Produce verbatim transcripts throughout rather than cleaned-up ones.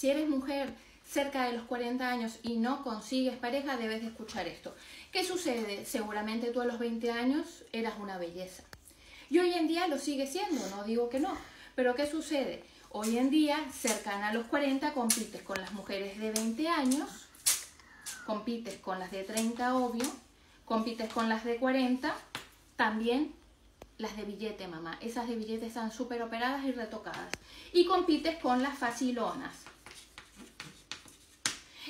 Si eres mujer cerca de los cuarenta años y no consigues pareja, debes de escuchar esto. ¿Qué sucede? Seguramente tú a los veinte años eras una belleza. Y hoy en día lo sigue siendo, no digo que no. Pero ¿qué sucede? Hoy en día, cercana a los cuarenta, compites con las mujeres de veinte años, compites con las de treinta, obvio, compites con las de cuarenta, también las de billete, mamá. Esas de billete están súper operadas y retocadas. Y compites con las facilonas.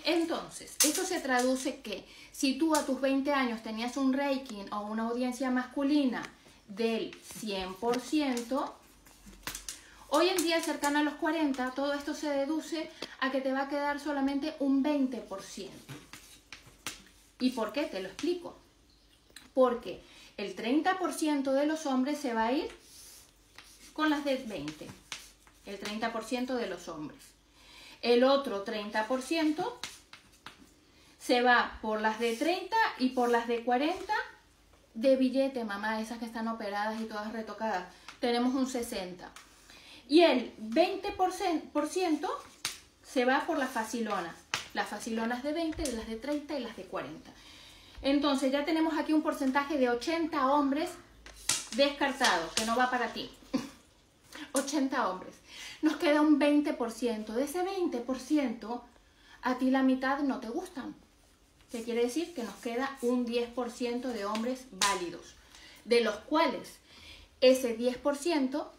Entonces, esto se traduce que si tú a tus veinte años tenías un rating o una audiencia masculina del cien por ciento, hoy en día, cercano a los cuarenta, todo esto se deduce a que te va a quedar solamente un veinte por ciento. ¿Y por qué? Te lo explico. Porque el treinta por ciento de los hombres se va a ir con las de veinte. El treinta por ciento de los hombres. El otro treinta por ciento se va por las de treinta y por las de cuarenta de billete, mamá. Esas que están operadas y todas retocadas. Tenemos un sesenta por ciento. Y el veinte por ciento se va por las facilonas. Las facilonas de veinte, las de treinta y las de cuarenta. Entonces ya tenemos aquí un porcentaje de ochenta hombres descartados, que no va para ti. ochenta hombres. Nos queda un veinte por ciento. De ese veinte por ciento, a ti la mitad no te gustan. ¿Qué quiere decir? Que nos queda un diez por ciento de hombres válidos. De los cuales ese diez por ciento...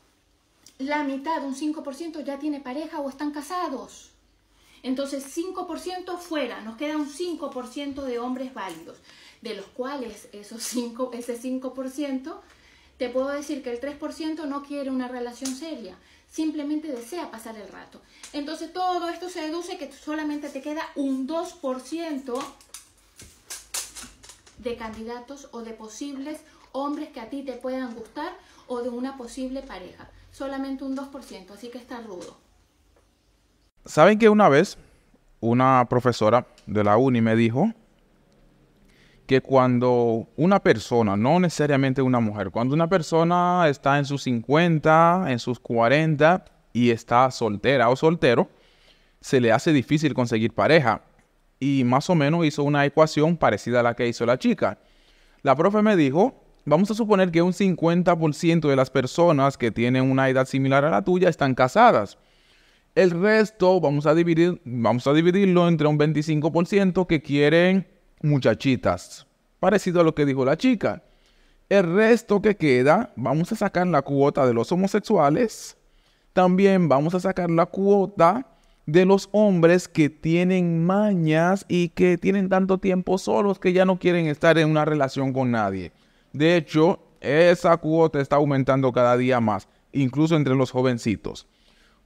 la mitad, un cinco por ciento, ya tiene pareja o están casados. Entonces, cinco por ciento fuera. Nos queda un cinco por ciento de hombres válidos. De los cuales, esos cinco, ese cinco por ciento, te puedo decir que el tres por ciento no quiere una relación seria. Simplemente desea pasar el rato. Entonces, todo esto se deduce que solamente te queda un dos por ciento de candidatos o de posibles hombres que a ti te puedan gustar o de una posible pareja. Solamente un dos por ciento, así que está rudo. ¿Saben que una vez una profesora de la uni me dijo que cuando una persona, no necesariamente una mujer, cuando una persona está en sus cincuenta, en sus cuarenta y está soltera o soltero, se le hace difícil conseguir pareja? Y más o menos hizo una ecuación parecida a la que hizo la chica. La profe me dijo: vamos a suponer que un cincuenta por ciento de las personas que tienen una edad similar a la tuya están casadas. El resto vamos a dividir, vamos a dividirlo entre un veinticinco por ciento que quieren muchachitas. Parecido a lo que dijo la chica. El resto que queda, vamos a sacar la cuota de los homosexuales. También vamos a sacar la cuota de los hombres que tienen mañas y que tienen tanto tiempo solos que ya no quieren estar en una relación con nadie. De hecho, esa cuota está aumentando cada día más, incluso entre los jovencitos.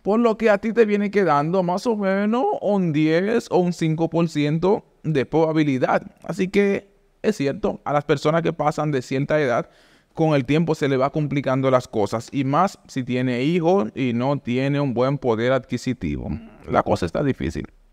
Por lo que a ti te viene quedando más o menos un diez o un cinco por ciento de probabilidad. Así que es cierto, a las personas que pasan de cierta edad, con el tiempo se le va complicando las cosas. Y más si tiene hijos y no tiene un buen poder adquisitivo. La cosa está difícil.